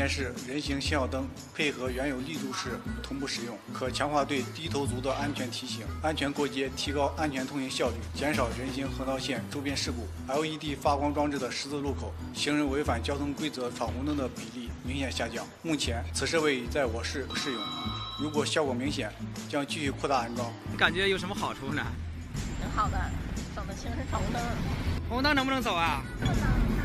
面式人行信号灯配合原有立柱式同步使用，可强化对低头族的安全提醒，安全过街，提高安全通行效率，减少人行横道线周边事故。LED 发光装置的十字路口，行人违反交通规则闯红灯的比例明显下降。目前，此设备已在我市试用，如果效果明显，将继续扩大安装。感觉有什么好处呢？挺好的，省得行人闯红灯。红灯能不能走啊？不能。